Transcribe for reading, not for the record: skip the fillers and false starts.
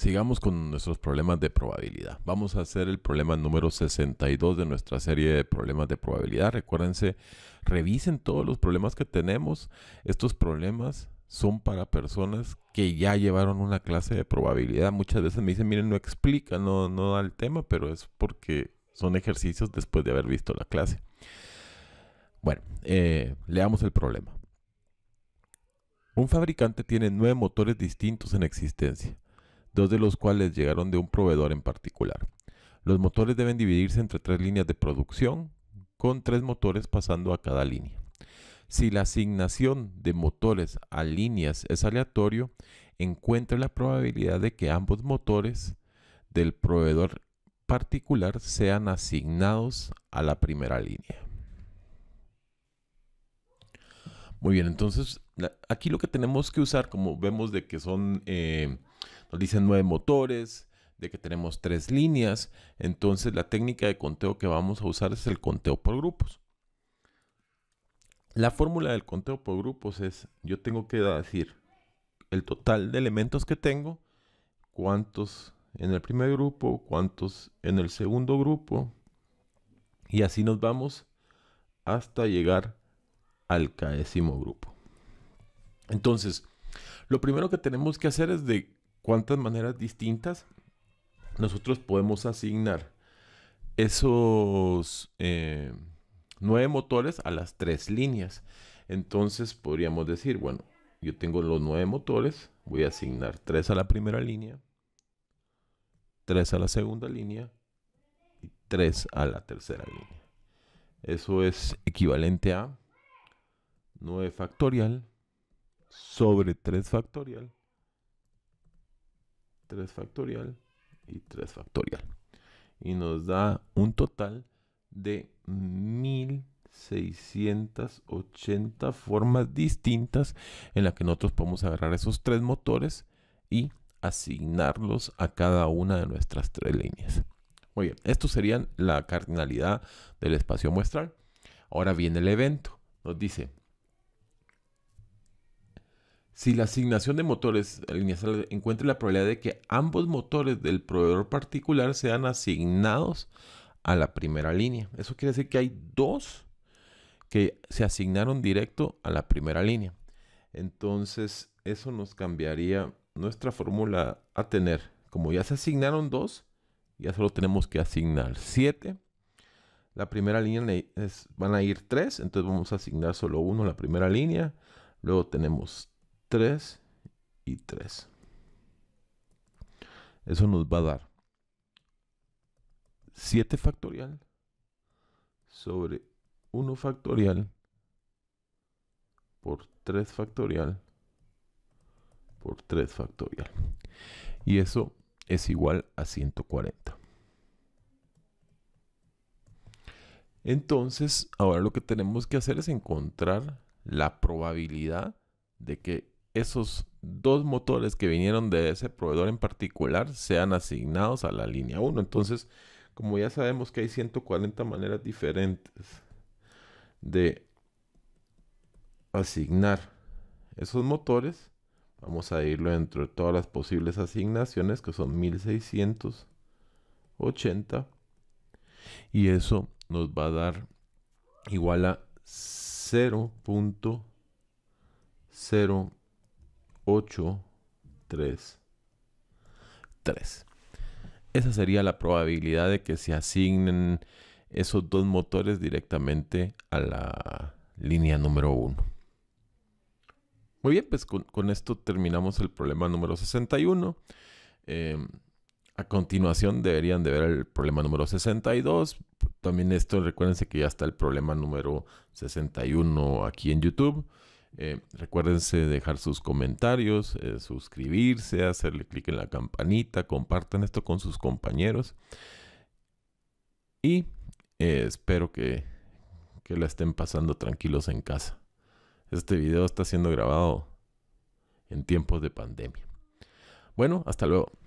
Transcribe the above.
Sigamos con nuestros problemas de probabilidad. Vamos a hacer el problema número 62 de nuestra serie de problemas de probabilidad. Recuérdense, revisen todos los problemas que tenemos. Estos problemas son para personas que ya llevaron una clase de probabilidad. Muchas veces me dicen, miren, no explica, no da el tema, pero es porque son ejercicios después de haber visto la clase. Bueno, leamos el problema. Un fabricante tiene 9 motores distintos en existencia, 2 de los cuales llegaron de un proveedor en particular. Los motores deben dividirse entre 3 líneas de producción, con 3 motores pasando a cada línea. Si la asignación de motores a líneas es aleatorio, encuentre la probabilidad de que ambos motores del proveedor particular sean asignados a la primera línea. Muy bien, entonces aquí lo que tenemos que usar, como vemos de que son... nos dicen 9 motores, de que tenemos 3 líneas. Entonces la técnica de conteo que vamos a usar es el conteo por grupos. La fórmula del conteo por grupos es, yo tengo que decir el total de elementos que tengo, cuántos en el primer grupo, cuántos en el segundo grupo, y así nos vamos hasta llegar al kdécimo grupo. Entonces, lo primero que tenemos que hacer es de cuántas maneras distintas nosotros podemos asignar esos 9 motores a las 3 líneas. Entonces podríamos decir, bueno, yo tengo los 9 motores, voy a asignar 3 a la primera línea, 3 a la segunda línea y 3 a la tercera línea. Eso es equivalente a 9 factorial sobre 3 factorial, 3 factorial y 3 factorial. Y nos da un total de 1680 formas distintas en las que nosotros podemos agarrar esos 3 motores y asignarlos a cada una de nuestras 3 líneas. Muy bien, estos serían la cardinalidad del espacio muestral. Ahora viene el evento. Nos dice... Si la asignación de motores a líneas encuentre la probabilidad de que ambos motores del proveedor particular sean asignados a la primera línea. Eso quiere decir que hay 2 que se asignaron directo a la primera línea. Entonces eso nos cambiaría nuestra fórmula a tener, como ya se asignaron 2, ya solo tenemos que asignar 7. La primera línea van a ir 3, entonces vamos a asignar solo 1 a la primera línea. Luego tenemos 3 y 3. Eso nos va a dar 7 factorial sobre 1 factorial por 3 factorial por 3 factorial. Y eso es igual a 140. Entonces, ahora lo que tenemos que hacer es encontrar la probabilidad de que esos 2 motores que vinieron de ese proveedor en particular sean asignados a la línea 1. Entonces, como ya sabemos que hay 140 maneras diferentes de asignar esos motores, vamos a irlo dentro de todas las posibles asignaciones, que son 1680, y eso nos va a dar igual a 0.0833. Esa sería la probabilidad de que se asignen esos 2 motores directamente a la línea número 1. Muy bien, pues con esto terminamos el problema número 61. A continuación deberían de ver el problema número 62. También esto, recuérdense que ya está el problema número 61 aquí en YouTube. Recuérdense dejar sus comentarios, suscribirse, hacerle clic en la campanita, compartan esto con sus compañeros y espero que la estén pasando tranquilos en casa. Este video está siendo grabado en tiempos de pandemia. Bueno, hasta luego.